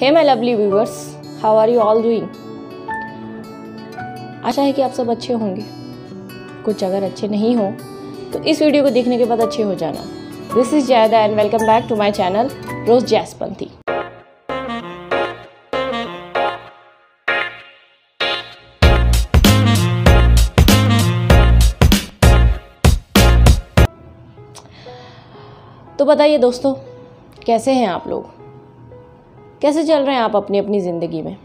है my lovely viewers, how are you all doing. आशा है कि आप सब अच्छे होंगे। कुछ अगर अच्छे नहीं हो तो इस वीडियो को देखने के बाद अच्छे हो जाना। This is Javed and welcome back to my channel रोज जैसपंथी। तो बताइए दोस्तों, कैसे हैं आप लोग, कैसे चल रहे हैं आप अपनी अपनी ज़िंदगी में।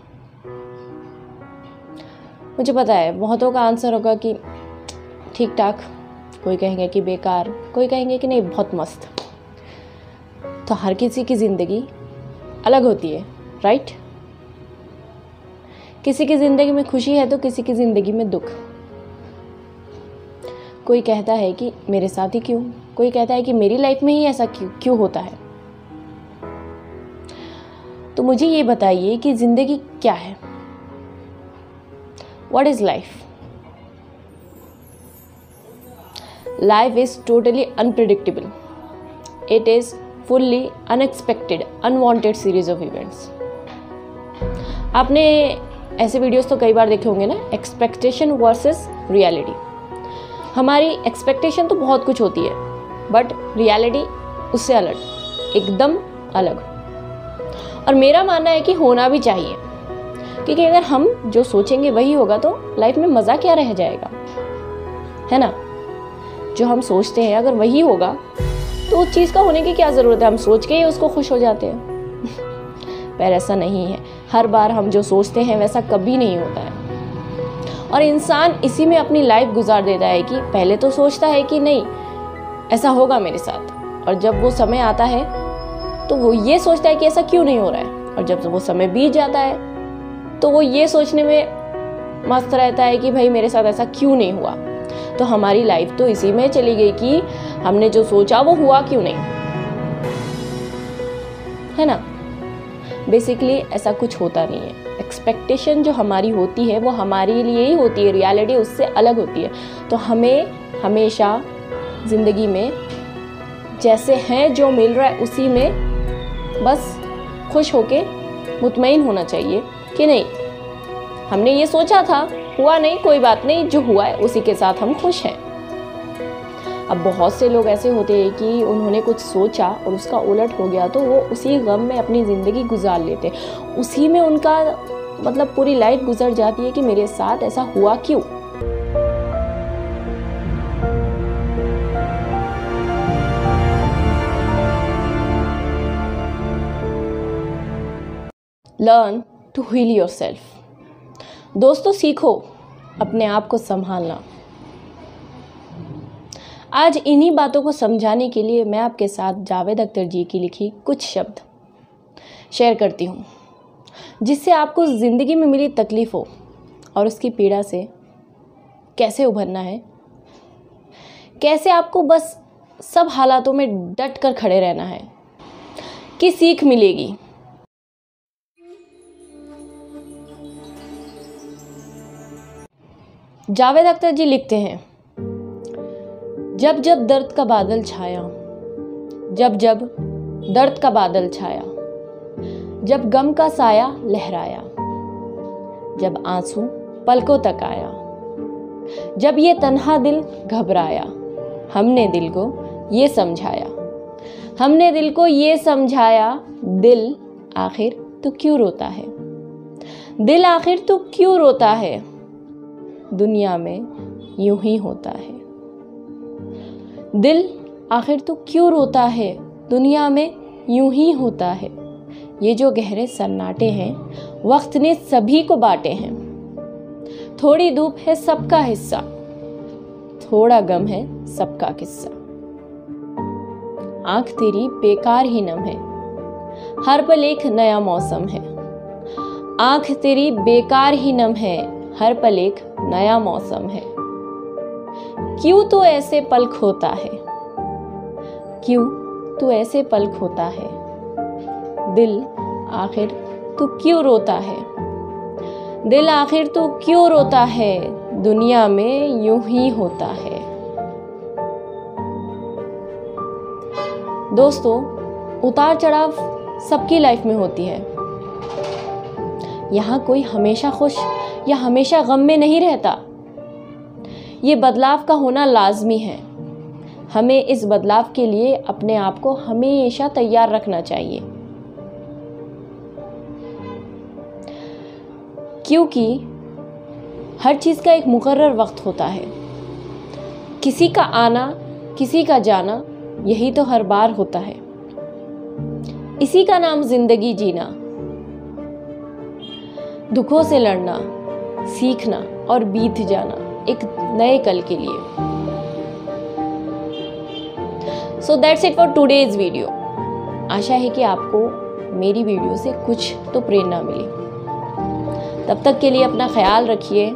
मुझे पता है बहुतों का आंसर होगा कि ठीक ठाक, कोई कहेंगे कि बेकार, कोई कहेंगे कि नहीं बहुत मस्त। तो हर किसी की ज़िंदगी अलग होती है, राइट। किसी की ज़िंदगी में खुशी है तो किसी की ज़िंदगी में दुख। कोई कहता है कि मेरे साथ ही क्यों, कोई कहता है कि मेरी लाइफ में ही ऐसा क्यों होता है। तो मुझे ये बताइए कि ज़िंदगी क्या है, what is life. Life is totally unpredictable, it is fully unexpected unwanted series of events. आपने ऐसे वीडियोस तो कई बार देखे होंगे ना, एक्सपेक्टेशन वर्सेस रियलिटी। हमारी एक्सपेक्टेशन तो बहुत कुछ होती है बट रियलिटी उससे अलग, एकदम अलग। और मेरा मानना है कि होना भी चाहिए, क्योंकि अगर हम जो सोचेंगे वही होगा तो लाइफ में मज़ा क्या रह जाएगा, है ना। जो हम सोचते हैं अगर वही होगा तो उस चीज़ का होने की क्या ज़रूरत है, हम सोच के ही उसको खुश हो जाते हैं। पर ऐसा नहीं है, हर बार हम जो सोचते हैं वैसा कभी नहीं होता है। और इंसान इसी में अपनी लाइफ गुजार देता है कि पहले तो सोचता है कि नहीं ऐसा होगा मेरे साथ, और जब वो समय आता है तो वो ये सोचता है कि ऐसा क्यों नहीं हो रहा है। और जब वो समय बीत जाता है तो वो ये सोचने में मस्त रहता है कि भाई मेरे साथ ऐसा क्यों नहीं हुआ। तो हमारी लाइफ तो इसी में चली गई कि हमने जो सोचा वो हुआ क्यों नहीं, है ना। बेसिकली ऐसा कुछ होता नहीं है। एक्सपेक्टेशन जो हमारी होती है वो हमारे लिए ही होती है, रियलिटी उससे अलग होती है। तो हमें हमेशा ज़िंदगी में जैसे हैं, जो मिल रहा है उसी में बस खुश होके मुतमईन होना चाहिए कि नहीं हमने ये सोचा था, हुआ नहीं, कोई बात नहीं, जो हुआ है उसी के साथ हम खुश हैं। अब बहुत से लोग ऐसे होते हैं कि उन्होंने कुछ सोचा और उसका उलट हो गया तो वो उसी गम में अपनी ज़िंदगी गुजार लेते, उसी में उनका मतलब पूरी लाइफ गुजर जाती है कि मेरे साथ ऐसा हुआ क्यों। Learn to heal yourself. दोस्तों सीखो अपने आप को संभालना। आज इन्हीं बातों को समझाने के लिए मैं आपके साथ जावेद अख्तर जी की लिखी कुछ शब्द शेयर करती हूँ, जिससे आपको ज़िंदगी में मिली तकलीफ़ों और उसकी पीड़ा से कैसे उभरना है, कैसे आपको बस सब हालातों में डट कर खड़े रहना है कि सीख मिलेगी। जावेद अख्तर जी लिखते हैं, जब जब दर्द का बादल छाया, जब जब दर्द का बादल छाया, जब गम का साया लहराया, जब आंसू पलकों तक आया, जब ये तन्हा दिल घबराया, हमने दिल को ये समझाया, हमने दिल को ये समझाया, दिल आखिर तू क्यों रोता है, दिल आखिर तू क्यों रोता है, दुनिया में यूं ही होता है, दिल आखिर तू क्यों रोता है, दुनिया में यूं ही होता है। ये जो गहरे सन्नाटे हैं वक्त ने सभी को बांटे हैं, थोड़ी धूप है सबका हिस्सा, थोड़ा गम है सबका किस्सा, आंख तेरी बेकार ही नम है, हर पल एक नया मौसम है, आंख तेरी बेकार ही नम है, हर पल एक नया मौसम है, क्यों तू ऐसे पल खोता है, क्यों तू ऐसे पल खोता है, दिल आखिर तू क्यों रोता है, दिल आखिर तू क्यों रोता है, दुनिया में यूं ही होता है। दोस्तों उतार चढ़ाव सबकी लाइफ में होती है, यहाँ कोई हमेशा खुश या हमेशा गम में नहीं रहता। ये बदलाव का होना लाजमी है। हमें इस बदलाव के लिए अपने आप को हमेशा तैयार रखना चाहिए, क्योंकि हर चीज़ का एक मुकर्रर वक्त होता है। किसी का आना, किसी का जाना, यही तो हर बार होता है। इसी का नाम जिंदगी जीना, दुखों से लड़ना, सीखना और बीत जाना एक नए कल के लिए। So that's it for today's video. आशा है कि आपको मेरी वीडियो से कुछ तो प्रेरणा मिली। तब तक के लिए अपना ख्याल रखिए,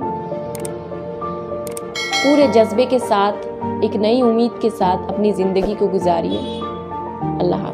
पूरे जज्बे के साथ, एक नई उम्मीद के साथ अपनी ज़िंदगी को गुजारिए। अल्लाह।